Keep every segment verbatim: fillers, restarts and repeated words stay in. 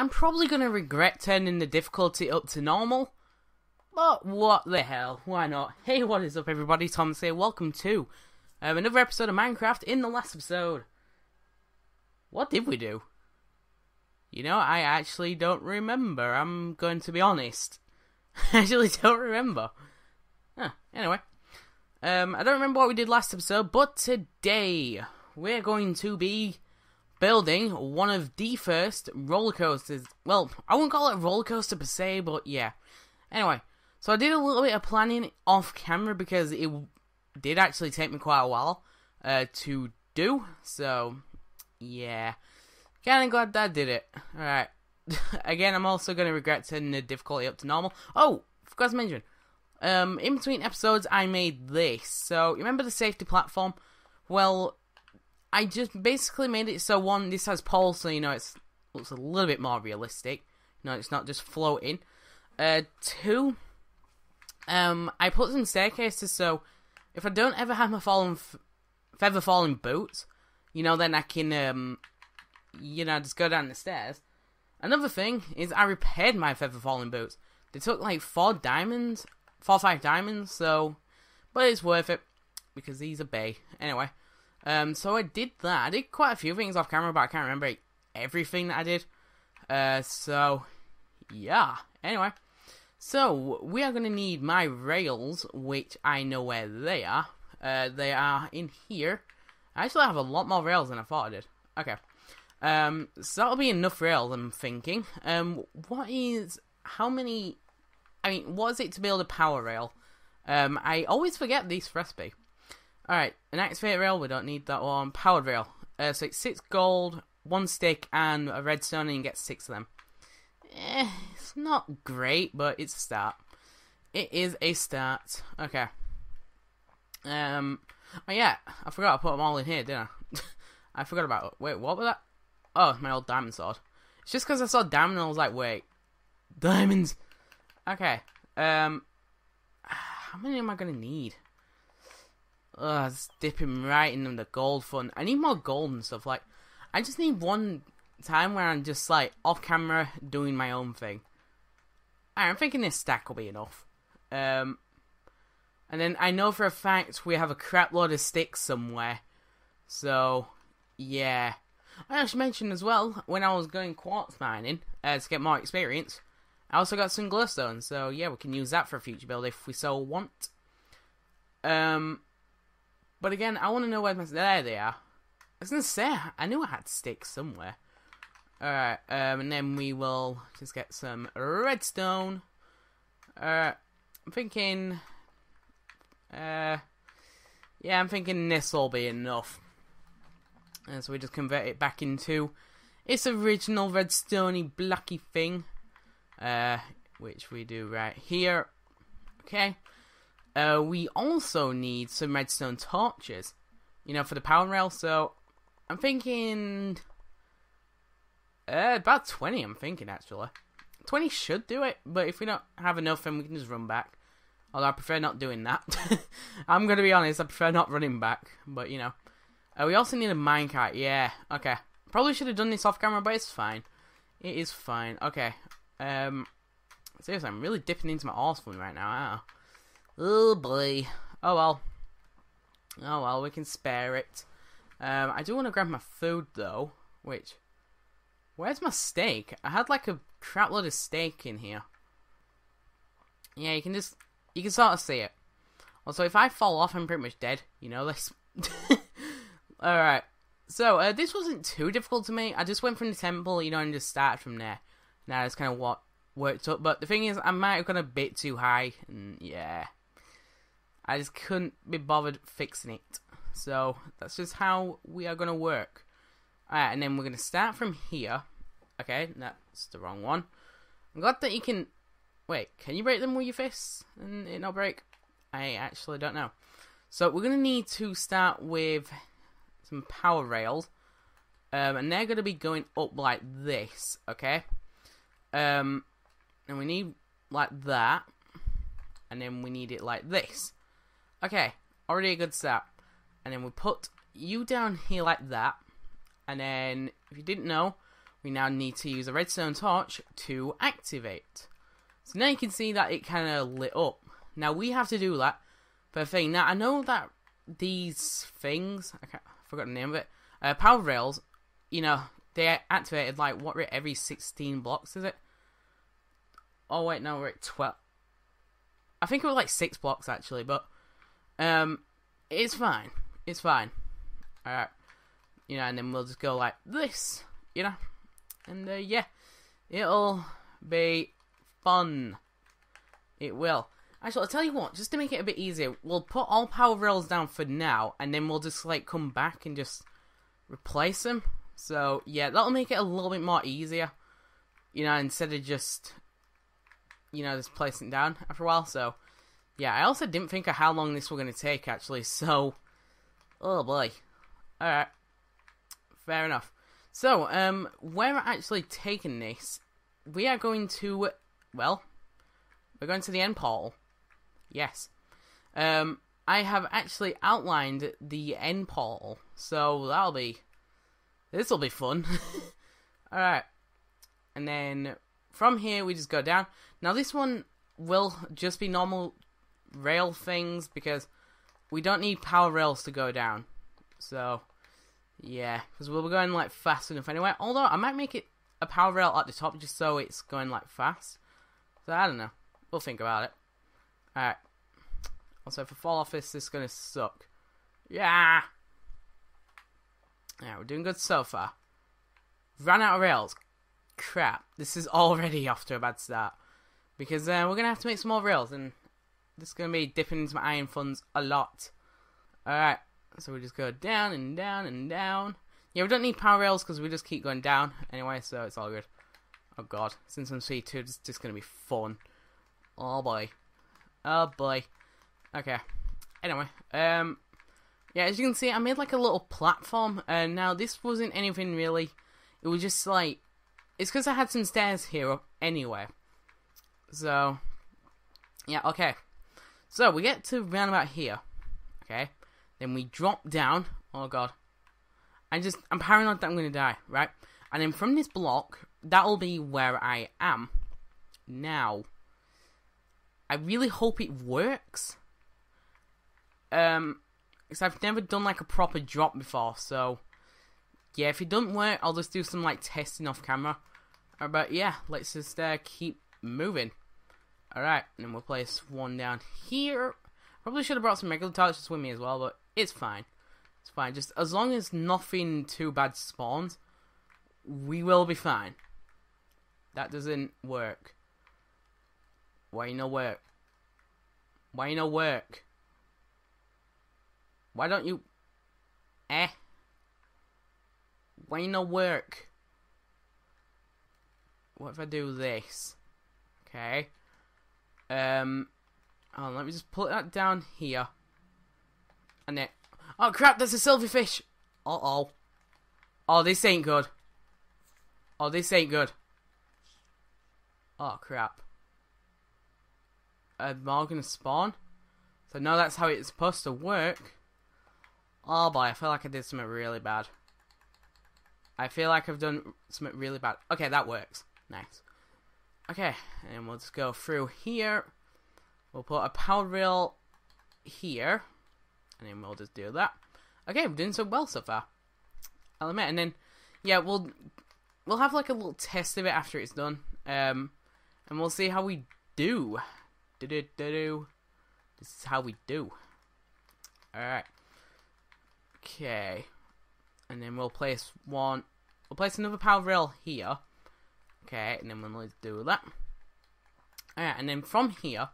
I'm probably going to regret turning the difficulty up to normal, but what the hell, why not? Hey, what is up everybody, Thomas here, welcome to um, another episode of Minecraft. In the last episode, what did we do? You know, I actually don't remember, I'm going to be honest. I actually don't remember. Huh, anyway, um, I don't remember what we did last episode, but today we're going to be building one of the first roller coasters. Well, I wouldn't call it a roller coaster per se, but yeah. Anyway, so I did a little bit of planning off camera because it did actually take me quite a while uh, to do. So, yeah. Kind of glad that I did it. Alright. Again, I'm also going to regret turning the difficulty up to normal. Oh, forgot to mention. Um, in between episodes, I made this. So, remember the safety platform? Well, I just basically made it so one, this has poles, so you know it's looks a little bit more realistic. You know, it's not just floating. Uh, two, um, I put some staircases so if I don't ever have my fallen f feather falling boots, you know, then I can, um, you know, just go down the stairs. Another thing is I repaired my feather falling boots. They took like four diamonds, four or five diamonds. So, but it's worth it because these are bae anyway. Um, so I did that. I did quite a few things off camera, but I can't remember everything that I did. Uh, so, yeah. Anyway, so we are going to need my rails, which I know where they are. Uh, they are in here. I actually have a lot more rails than I thought I did. Okay. Um, so that'll be enough rails, I'm thinking. Um, what is, how many, I mean, what is it to build a power rail? Um, I always forget this recipe. Alright, an activated rail, we don't need that one. Powered rail. Uh, so it's six gold, one stick, and a redstone, and you get six of them. Eh, it's not great, but it's a start. It is a start. Okay. Um, oh yeah, I forgot I put them all in here, didn't I? I forgot about it. Wait, what was that? Oh, my old diamond sword. It's just because I saw diamond and I was like, wait. Diamonds! Okay. Um, how many am I going to need? Ugh, it's dipping right in the gold fun. I need more gold and stuff. Like, I just need one time where I'm just, like, off camera doing my own thing. Alright, I'm thinking this stack will be enough. Um, and then I know for a fact we have a crap load of sticks somewhere. So, yeah. I should mention as well, when I was going quartz mining uh, to get more experience, I also got some glowstone. So, yeah, we can use that for a future build if we so want. Um... But again, I want to know where my... There they are. I was going to say, I knew I had sticks somewhere. Alright, um, and then we will just get some redstone. Alright, I'm thinking... Uh, yeah, I'm thinking this will be enough. And so we just convert it back into its original redstone-y, blocky thing. Uh, which we do right here. Okay. Uh, we also need some redstone torches, you know, for the power rail, so I'm thinking uh, about twenty, I'm thinking, actually. twenty should do it, but if we don't have enough, then we can just run back. Although I prefer not doing that. I'm going to be honest, I prefer not running back, but, you know. Uh, we also need a minecart, yeah, okay. Probably should have done this off camera, but it's fine. It is fine, okay. Um, seriously, I'm really dipping into my horse fund right now, aren't I? Oh boy. Oh well. Oh well, we can spare it. Um, I do want to grab my food though. Which, where's my steak? I had like a crap load of steak in here. Yeah, you can just, you can sort of see it. Also, if I fall off, I'm pretty much dead. You know this. Alright. So, uh, this wasn't too difficult to make. I just went from the temple, you know, and just started from there. Now, that's kind of what worked up. But the thing is, I might have gone a bit too high. And yeah. I just couldn't be bothered fixing it. So, that's just how we are going to work. Alright, and then we're going to start from here. Okay, that's the wrong one. I'm glad that you can... Wait, can you break them with your fists and it not break? I actually don't know. So, we're going to need to start with some power rails. Um, and they're going to be going up like this, okay? Um, and we need like that. And then we need it like this. Okay, already a good start. And then we put you down here like that. And then, if you didn't know, we now need to use a redstone torch to activate. So now you can see that it kind of lit up. Now we have to do that for a thing. Now I know that these things, I, can't, I forgot the name of it, uh, power rails, you know, they activated like what, every sixteen blocks, is it? Oh wait, no, we're at twelve. I think it was like six blocks actually, but um, it's fine. It's fine. Alright. You know, and then we'll just go like this, you know, and uh, yeah, it'll be fun. It will. Actually, I'll tell you what, just to make it a bit easier, we'll put all power rails down for now, and then we'll just like come back and just replace them. So yeah, that'll make it a little bit more easier, you know, instead of just, you know, just placing down after a while. So yeah, I also didn't think of how long this was going to take actually, so oh boy. Alright, fair enough. So um, we're actually taking this, we are going to, well, we're going to the end portal. Yes. Um, I have actually outlined the end portal, so that'll be, this'll be fun. Alright, and then from here we just go down. Now this one will just be normal rail things because we don't need power rails to go down. So yeah, because we'll be going like fast enough anyway. Although I might make it a power rail at the top just so it's going like fast. So I don't know. We'll think about it. Alright. Also if I fall off this, this is gonna suck. Yeah. Yeah, we're doing good so far. Ran out of rails. Crap, this is already off to a bad start, because uh, we're going to have to make some more rails, and this is going to be dipping into my iron funds a lot. Alright, so we just go down and down and down. Yeah, we don't need power rails because we just keep going down anyway, so it's all good. Oh god, since I'm C two, it's just going to be fun. Oh boy. Oh boy. Okay, anyway, um, yeah, as you can see, I made like a little platform, and uh, now this wasn't anything really, it was just like, it's because I had some stairs here up anyway. So, yeah, okay. So, we get to round about here. Okay. Then we drop down. Oh, God. I just, I'm paranoid that I'm going to die, right? And then from this block, that'll be where I am. Now, I really hope it works. Um, because I've never done, like, a proper drop before, so yeah, if it doesn't work, I'll just do some, like, testing off camera. But yeah, let's just uh, keep moving. Alright, and then we'll place one down here. Probably should have brought some megatarches with me as well, but it's fine. It's fine. Just as long as nothing too bad spawns, we will be fine. That doesn't work. Why no work? Why no work? Why don't you? Eh? Why no work? What if I do this? Okay. Um. Oh, let me just put that down here. And then, oh crap! There's a silverfish. Uh oh. Oh, this ain't good. Oh, this ain't good. Oh crap. Am I gonna spawn? So no, that's how it's supposed to work. Oh boy, I feel like I did something really bad. I feel like I've done something really bad. Okay, that works. Nice. Okay, and we'll just go through here. We'll put a power rail here. And then we'll just do that. Okay, we're doing so well so far, I'll admit. And then, yeah, we'll we'll have like a little test of it after it's done. Um, and we'll see how we do. Do-do-do-do. This is how we do. Alright. Okay. And then we'll place one, we'll place another power rail here. Okay, and then we'll do that. Alright, and then from here,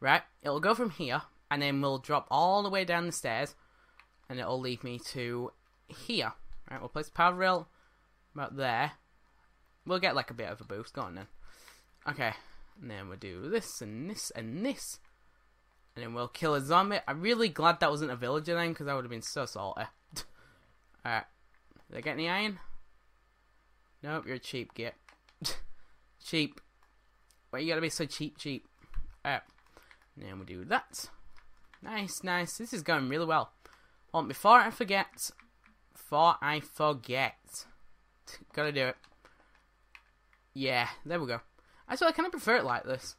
right, it'll go from here, and then we'll drop all the way down the stairs, and it'll lead me to here. Alright, we'll place power rail about there. We'll get like a bit of a boost, go on then. Okay, and then we'll do this, and this, and this. And then we'll kill a zombie. I'm really glad that wasn't a villager then, because I would have been so salty. Alright. Did I get any iron? Nope, you're a cheap git. Cheap. Why you gotta be so cheap, cheap? Alright. Now we do that. Nice, nice. This is going really well. Well, before I forget, before I forget, gotta do it. Yeah, there we go. Actually, I kind of prefer it like this.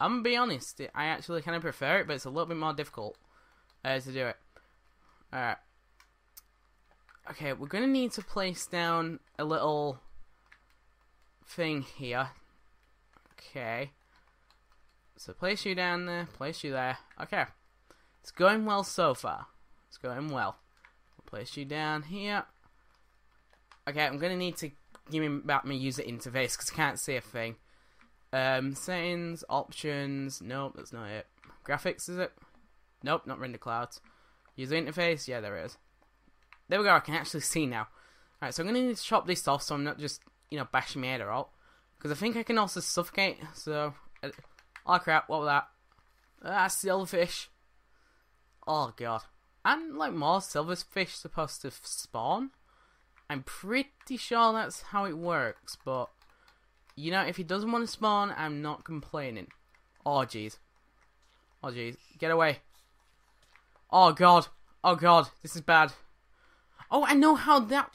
I'm going to be honest. I actually kind of prefer it, but it's a little bit more difficult uh, to do it. Alright. Okay, we're going to need to place down a little thing here. Okay. So place you down there, place you there. Okay. It's going well so far. It's going well. We'll place you down here. Okay, I'm going to need to give me back my user interface because I can't see a thing. Um, settings, options, nope, that's not it. Graphics, is it? Nope, not render clouds. User interface, yeah, there it is. There we go, I can actually see now. Alright, so I'm going to need to chop this off so I'm not just, you know, bashing my head out. Because I think I can also suffocate, so... Oh crap, what was that? Ah, silverfish. Oh god. And like more silverfish supposed to spawn? I'm pretty sure that's how it works, but... You know, if he doesn't want to spawn, I'm not complaining. Oh jeez. Oh jeez. Get away. Oh god. Oh god. This is bad. Oh, I know how that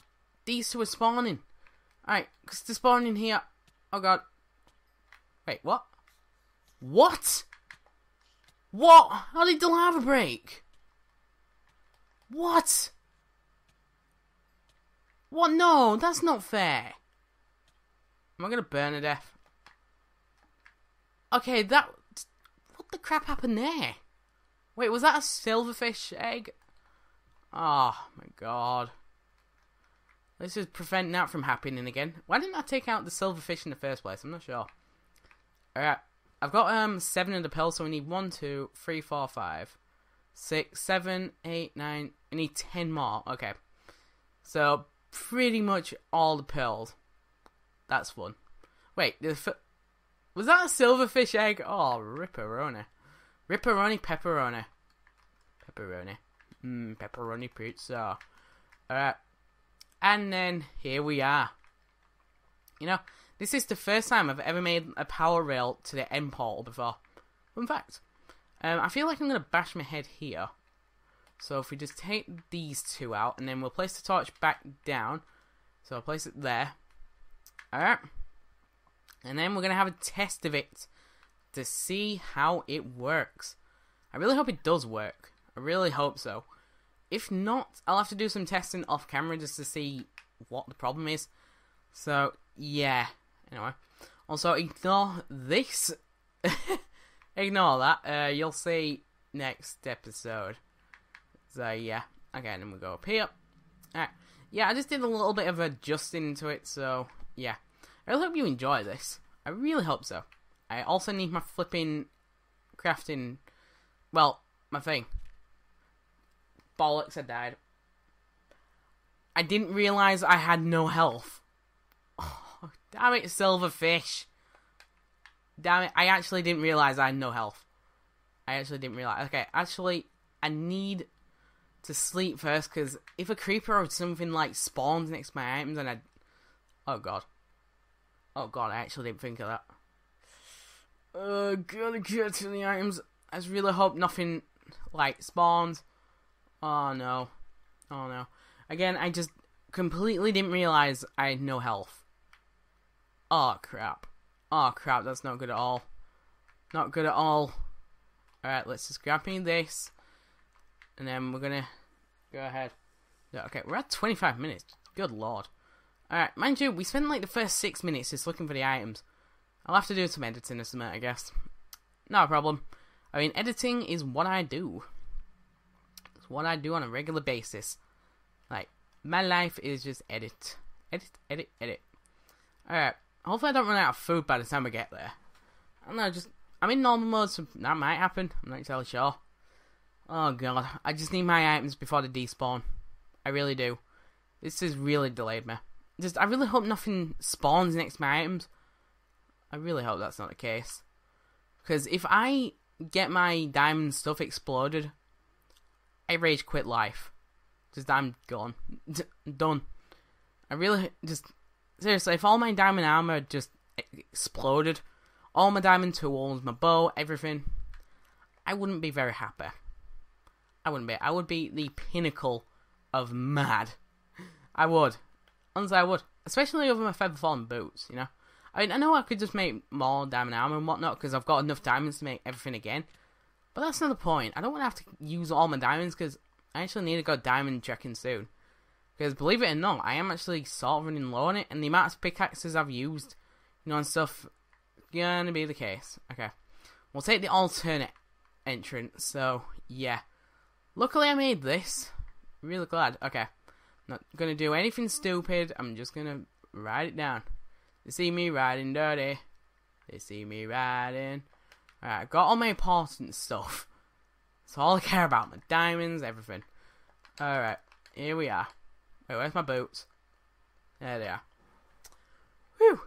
these two are spawning. Alright, because they're spawning here. Oh god. Wait, what? What? What? How did the lava break? What? What? No, that's not fair. Am I gonna burn to death? Okay, that... What the crap happened there? Wait, was that a silverfish egg? Oh, my god. This is preventing that from happening again. Why didn't I take out the silverfish in the first place? I'm not sure. Alright. I've got um seven in the pill, so we need one, two, three, four, five, six, seven, eight, nine. We need ten more. Okay. So, pretty much all the pills. That's fun. Wait, was that a silverfish egg? Oh, ripperoni. Ripperoni pepperoni. Pepperoni. Mmm, pepperoni pizza. Alright. And then, here we are. You know, this is the first time I've ever made a power rail to the end portal before. Fun fact. Um, I feel like I'm going to bash my head here. So if we just take these two out, and then we'll place the torch back down. So I'll place it there. Alright, and then we're going to have a test of it to see how it works. I really hope it does work. I really hope so. If not, I'll have to do some testing off camera just to see what the problem is. So, yeah. Anyway, also ignore this. Ignore that. Uh, you'll see next episode. So, yeah. Okay, and then we'll go up here. Alright, yeah, I just did a little bit of adjusting to it, so... Yeah, I really hope you enjoy this. I really hope so. I also need my flipping crafting, well, my thing. Bollocks, I died. I didn't realise I had no health. Oh, damn it, silverfish. Damn it, I actually didn't realise I had no health. I actually didn't realise. Okay, actually, I need to sleep first, because if a creeper or something like spawns next to my items and I... Oh god. Oh god, I actually didn't think of that. Uh, gotta get to the items. I just really hope nothing, like, spawns. Oh no. Oh no. Again, I just completely didn't realise I had no health. Oh crap. Oh crap, that's not good at all. Not good at all. Alright, let's just grab me this. And then we're gonna go ahead. Yeah, okay, we're at twenty-five minutes. Good lord. Alright, mind you, we spent like the first six minutes just looking for the items. I'll have to do some editing or something, I guess. No problem. I mean, editing is what I do. It's what I do on a regular basis. Like, my life is just edit. Edit, edit, edit. Alright, hopefully I don't run out of food by the time I get there. I don't know, just... I'm in normal mode, so that might happen. I'm not entirely sure. Oh god, I just need my items before they despawn. I really do. This has really delayed me. Just, I really hope nothing spawns next to my items. I really hope that's not the case. Because if I get my diamond stuff exploded, I rage quit life. Just, I'm gone. D done. I really, just, seriously, if all my diamond armor just exploded, all my diamond tools, my bow, everything, I wouldn't be very happy. I wouldn't be. I would be the pinnacle of mad. I would. Honestly, I would. Especially over my feather fallen boots, you know. I mean, I know I could just make more diamond armor and whatnot because I've got enough diamonds to make everything again. But that's not the point. I don't want to have to use all my diamonds because I actually need to go diamond checking soon. Because believe it or not, I am actually sort of running low on it, and the amount of pickaxes I've used, you know, and stuff, gonna be the case. Okay, we'll take the alternate entrance. So yeah, luckily I made this. Really glad. Okay, not gonna do anything stupid. I'm just gonna ride it down. They see me riding dirty. They see me riding. Alright, I got all my important stuff. That's all I care about. My diamonds, everything. Alright, here we are. Wait, where's my boots? There they are. Whew.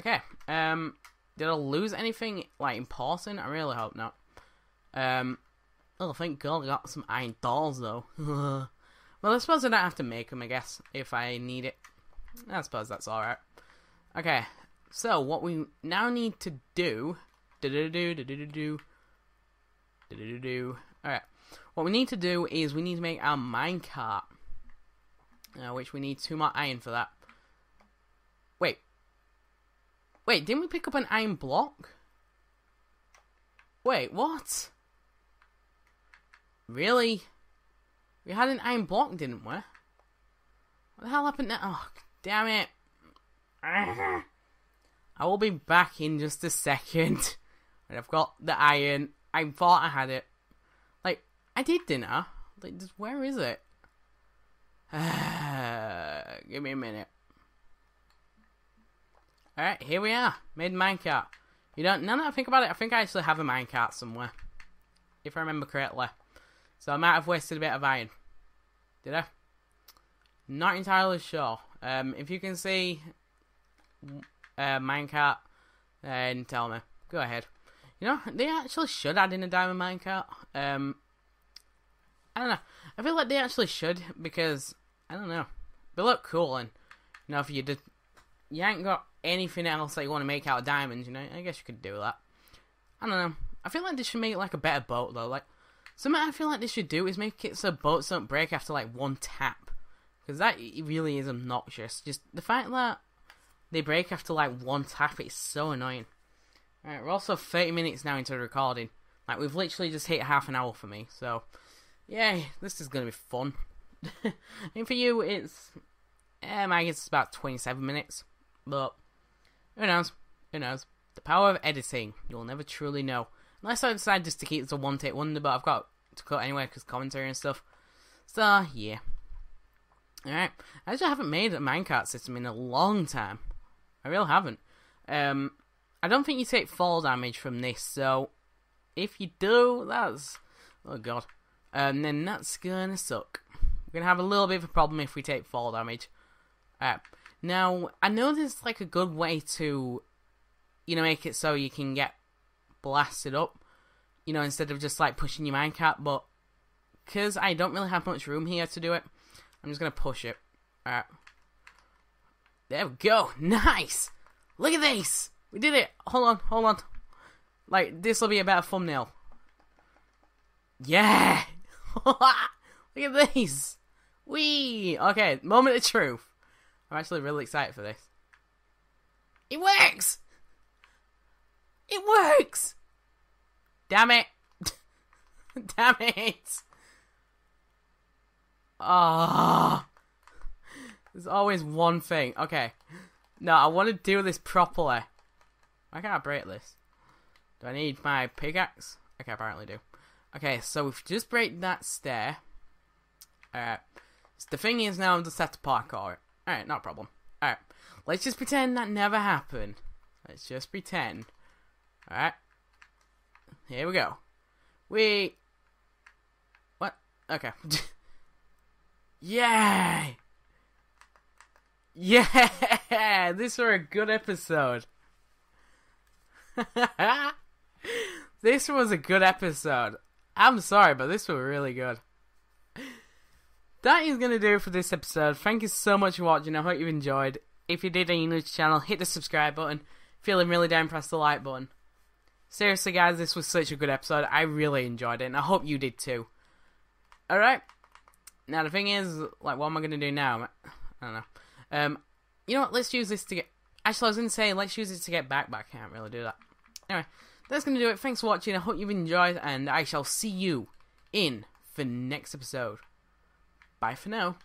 Okay. Um, did I lose anything, like, important? I really hope not. Um, oh, thank God I got some iron dolls, though. Well, I suppose I don't have to make them, I guess, if I need it. I suppose that's alright. Okay, so what we now need to do, do-do-do-do-do-do-do, alright, what we need to do is we need to make our minecart, uh, which we need two more iron for that. Wait, wait, didn't we pick up an iron block? Wait, what? Really? We had an iron block, didn't we? What the hell happened now? Oh, damn it. I will be back in just a second. And I've got the iron. I thought I had it. Like, I did, didn't I? Like, just where is it? Uh, give me a minute. Alright, here we are. Made minecart. You don't, now that I think about it, I think I actually have a minecart somewhere. If I remember correctly. So I might have wasted a bit of iron. Did I? Not entirely sure. Um, if you can see Uh, minecart, and tell me. Go ahead. You know, they actually should add in a diamond minecart. Um, I don't know. I feel like they actually should because I don't know. They look cool, and you know, if you did, you ain't got anything else that you want to make out of diamonds. You know, I guess you could do that. I don't know. I feel like they should make like a better boat though. Like something I feel like they should do is make it so boats don't break after like one tap, because that really is obnoxious. Just the fact that they break after like one tap, it's so annoying. Alright, we're also thirty minutes now into the recording. Like, we've literally just hit half an hour for me, so yeah, this is gonna be fun. And for you, it's, um, I guess it's about twenty-seven minutes, but who knows? Who knows? The power of editing, you'll never truly know. Unless I decide just to keep it a one take wonder, but I've got to cut anyway because commentary and stuff. So, yeah. Alright, I actually haven't made a minecart system in a long time. I really haven't. Um, I don't think you take fall damage from this, so if you do, that's, oh god, um, then that's gonna suck. We're gonna have a little bit of a problem if we take fall damage. Alright, now I know there's like a good way to, you know, make it so you can get blasted up, you know, instead of just like pushing your minecart, but because I don't really have much room here to do it, I'm just gonna push it. Alright. There we go. Nice. Look at this. We did it. Hold on. Hold on. Like, this will be a better thumbnail. Yeah. Look at this. Wee. Okay. Moment of truth. I'm actually really excited for this. It works. It works. Damn it. Damn it. Ah. Oh. There's always one thing. Okay. No, I want to do this properly. Why can't I break this? Do I need my pickaxe? Okay, I apparently do. Okay, so we've just break that stair. Alright. So the thing is now I'm just have to parkour it. Alright, not a problem. Alright. Let's just pretend that never happened. Let's just pretend. Alright. Here we go. We... What? Okay. Yay! Yeah! This were a good episode. This was a good episode. I'm sorry, but this was really good. That is going to do it for this episode. Thank you so much for watching. I hope you enjoyed. If you did and you're new to the channel, hit the subscribe button. Feeling really down, press the like button. Seriously, guys, this was such a good episode. I really enjoyed it, and I hope you did too. Alright. Now, the thing is, like, what am I going to do now? I don't know. Um, you know what? Let's use this to get... Actually, I was going to say, let's use this to get back, but I can't really do that. Anyway, that's going to do it. Thanks for watching. I hope you've enjoyed, and I shall see you in the next episode. Bye for now.